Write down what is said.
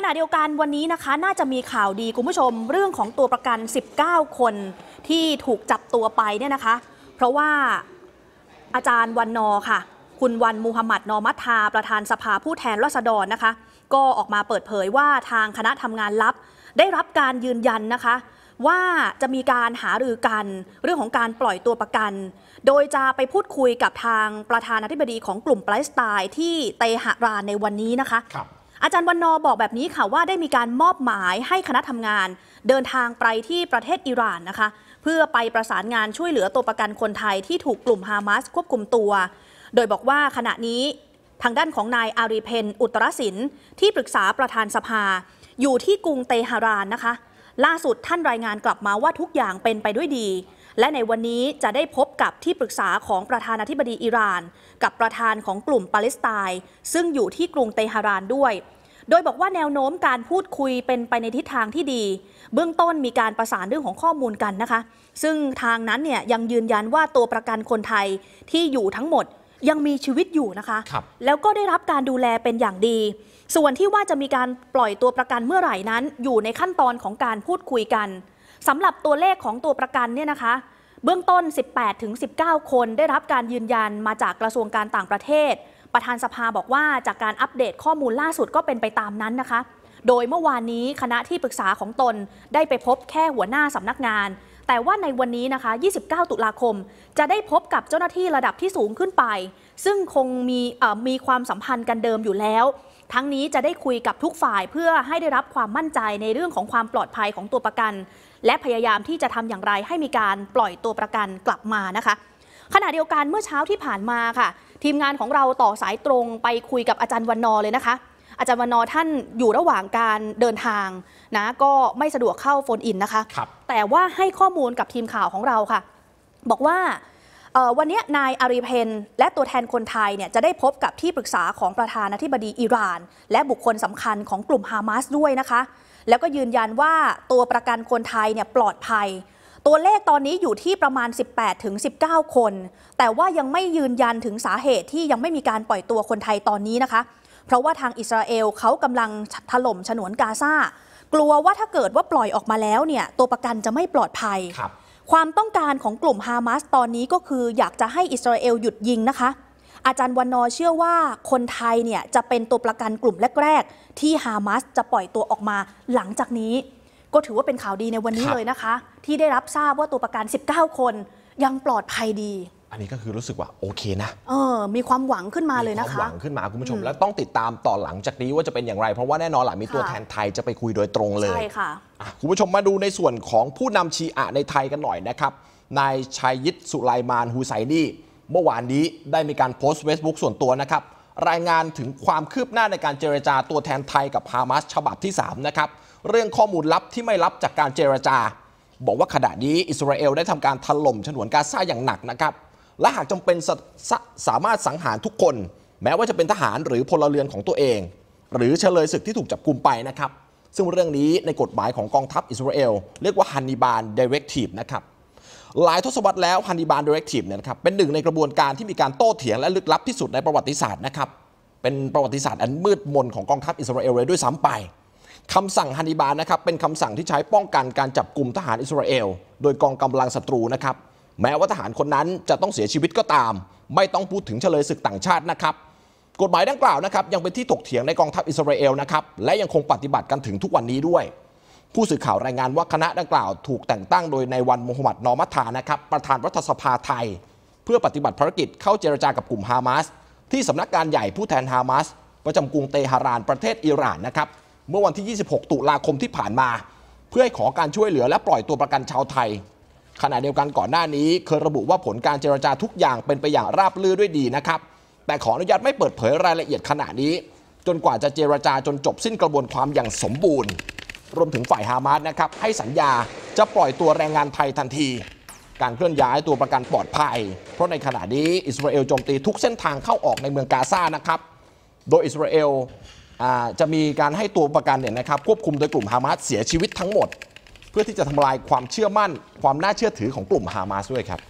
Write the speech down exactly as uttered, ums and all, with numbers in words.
ขณะเดียวกันวันนี้นะคะน่าจะมีข่าวดีคุณผู้ชมเรื่องของตัวประกันสิบเก้าคนที่ถูกจับตัวไปเนี่ยนะคะเพราะว่าอาจารย์วันนอค่ะคุณวันมูฮัมหมัดนอมัทธาประธานสภาผู้แทนราษฎรนะคะก็ออกมาเปิดเผยว่าทางคณะทำงานลับได้รับการยืนยันนะคะว่าจะมีการหารือกันเรื่องของการปล่อยตัวประกันโดยจะไปพูดคุยกับทางประธานาธิบดีของกลุ่มปาเลสไตน์ที่เตหะรานในวันนี้นะคะอาจารย์วันนอบอกแบบนี้ค่ะว่าได้มีการมอบหมายให้คณะทำงานเดินทางไปที่ประเทศอิหร่านนะคะเพื่อไปประสานงานช่วยเหลือตัวประกันคนไทยที่ถูกกลุ่มฮามาสควบคุมตัวโดยบอกว่าขณะนี้ทางด้านของนายอารีเพนอุตรศิลป์ที่ปรึกษาประธานสภาอยู่ที่กรุงเตหะรานนะคะล่าสุดท่านรายงานกลับมาว่าทุกอย่างเป็นไปด้วยดีและในวันนี้จะได้พบกับที่ปรึกษาของประธานาธิบดีอิหร่านกับประธานของกลุ่มปาเลสไตน์ซึ่งอยู่ที่กรุงเตหะรานด้วยโดยบอกว่าแนวโน้มการพูดคุยเป็นไปในทิศทางที่ดีเบื้องต้นมีการประสานเรื่องของข้อมูลกันนะคะซึ่งทางนั้นเนี่ยยังยืนยันว่าตัวประกันคนไทยที่อยู่ทั้งหมดยังมีชีวิตอยู่นะคะแล้วก็ได้รับการดูแลเป็นอย่างดีส่วนที่ว่าจะมีการปล่อยตัวประกันเมื่อไหร่นั้นอยู่ในขั้นตอนของการพูดคุยกันสำหรับตัวเลขของตัวประกันเนี่ยนะคะเบื้องต้น สิบแปดถึงสิบเก้า คนได้รับการยืนยันมาจากกระทรวงการต่างประเทศประธานสภาบอกว่าจากการอัปเดตข้อมูลล่าสุดก็เป็นไปตามนั้นนะคะโดยเมื่อวานนี้คณะที่ปรึกษาของตนได้ไปพบแค่หัวหน้าสำนักงานแต่ว่าในวันนี้นะคะยี่สิบเก้าตุลาคมจะได้พบกับเจ้าหน้าที่ระดับที่สูงขึ้นไปซึ่งคงมีมีความสัมพันธ์กันเดิมอยู่แล้วทั้งนี้จะได้คุยกับทุกฝ่ายเพื่อให้ได้รับความมั่นใจในเรื่องของความปลอดภัยของตัวประกันและพยายามที่จะทำอย่างไรให้มีการปล่อยตัวประกันกลับมานะคะขณะเดียวกันเมื่อเช้าที่ผ่านมาค่ะทีมงานของเราต่อสายตรงไปคุยกับอาจารย์วันนอเลยนะคะอาจารย์วันนอท่านอยู่ระหว่างการเดินทางนะก็ไม่สะดวกเข้าโฟนอินนะคะแต่ว่าให้ข้อมูลกับทีมข่าวของเราค่ะบอกว่าวันนี้นายอารีเพนและตัวแทนคนไทยเนี่ยจะได้พบกับที่ปรึกษาของประธานาธิบดีอิหร่านและบุคคลสำคัญของกลุ่มฮามาสด้วยนะคะแล้วก็ยืนยันว่าตัวประกันคนไทยเนี่ยปลอดภัยตัวเลขตอนนี้อยู่ที่ประมาณ สิบแปดถึงสิบเก้า คนแต่ว่ายังไม่ยืนยันถึงสาเหตุที่ยังไม่มีการปล่อยตัวคนไทยตอนนี้นะคะเพราะว่าทางอิสราเอลเขากำลังถล่มฉนวนกาซากลัวว่าถ้าเกิดว่าปล่อยออกมาแล้วเนี่ยตัวประกันจะไม่ปลอดภัยความต้องการของกลุ่มฮามาสตอนนี้ก็คืออยากจะให้อิสราเอลหยุดยิงนะคะอาจารย์วันนอเชื่อว่าคนไทยเนี่ยจะเป็นตัวประกันกลุ่มแรกๆที่ฮามาสจะปล่อยตัวออกมาหลังจากนี้ก็ถือว่าเป็นข่าวดีในวันนี้เลยนะคะที่ได้รับทราบว่าตัวประกันสิบเก้าคนยังปลอดภัยดีอันนี้ก็คือรู้สึกว่าโอเคนะเออมีความหวังขึ้นมาเลยนะคะมีความหวังขึ้นมาคุณผู้ชมและต้องติดตามต่อหลังจากนี้ว่าจะเป็นอย่างไรเพราะว่าแน่นอนหลายมีตัวแทนไทยจะไปคุยโดยตรงเลยใช่ค่ะคุณผู้ชมมาดูในส่วนของผู้นำชีอะห์ในไทยกันหน่อยนะครับนายชัยยิทสุไลมานฮูไซนีเมื่อวานนี้ได้มีการโพสต์ เฟซบุ๊ก ส่วนตัวนะครับรายงานถึงความคืบหน้าในการเจรจาตัวแทนไทยกับฮามาสฉบับที่สามนะครับเรื่องข้อมูลลับที่ไม่ลับจากการเจรจาบอกว่าขณะนี้อิสราเอลได้ทำการถล่มฉนวนกาซาอย่างหนักนะครับและหากจำเป็น ส, ส, สามารถสังหารทุกคนแม้ว่าจะเป็นทหารหรือพลเรือนของตัวเองหรือเฉลยศึกที่ถูกจับกุมไปนะครับซึ่งเรื่องนี้ในกฎหมายของกองทัพอิสราเอลเรียกว่าฮันนิบาลไดเรกทีฟนะครับหลายทศวรรษแล้วฮันนิบาลไดเรกทีฟเนี่ยนะครับเป็นหนึ่งในกระบวนการที่มีการโต้เถียงและลึกลับที่สุดในประวัติศาสตร์นะครับเป็นประวัติศาสตร์อันมืดมนของกองทัพอิสราเอลเลยด้วยซ้ำไปคำสั่งฮันนิบาลนะครับเป็นคำสั่งที่ใช้ป้องกันการจับกุมทหารอิสราเอลโดยกองกำลังศัตรูนะครับแม้ว่าทหารคนนั้นจะต้องเสียชีวิตก็ตามไม่ต้องพูดถึงเฉลยศึกต่างชาตินะครับกฎหมายดังกล่าวนะครับยังเป็นที่ถกเถียงในกองทัพอิสราเอลนะครับและยังคงปฏิบัติกันถึงทุกวันนี้ด้วยผู้สื่อข่าวรายงานว่าคณะดังกล่าวถูกแต่งตั้งโดยนายวันมูฮัมหมัดนอมัทธานะครับประธานรัฐสภาไทยเพื่อปฏิบัติภารกิจเข้าเจรจากับกลุ่มฮามาสที่สำนักงานใหญ่ผู้แทนฮามาสประจำกรุงเตหะรานประเทศอิหร่านนะครับเมื่อวันที่ยี่สิบหกตุลาคมที่ผ่านมาเพื่อให้ขอการช่วยเหลือและปล่อยตัวประกันชาวไทยขณะเดียวกันก่อนหน้านี้เคยระบุว่าผลการเจรจาทุกอย่างเป็นไปอย่างราบรื่นด้วยดีนะครับแต่ขออนุญาตไม่เปิดเผยรายละเอียดขณะนี้จนกว่าจะเจรจาจนจบสิ้นกระบวนความอย่างสมบูรณ์รวมถึงฝ่ายฮามาสนะครับให้สัญญาจะปล่อยตัวแรงงานไทยทันทีการเคลื่อนย้ายตัวประกันปลอดภัยเพราะในขณะนี้อิสราเอลโจมตีทุกเส้นทางเข้าออกในเมืองกาซานะครับโดยอิสราเอลจะมีการให้ตัวประกันเนี่ยนะครับควบคุมโดยกลุ่มฮามาสเสียชีวิตทั้งหมดเพื่อที่จะทำลายความเชื่อมั่นความน่าเชื่อถือของกลุ่มฮามาสด้วยครับ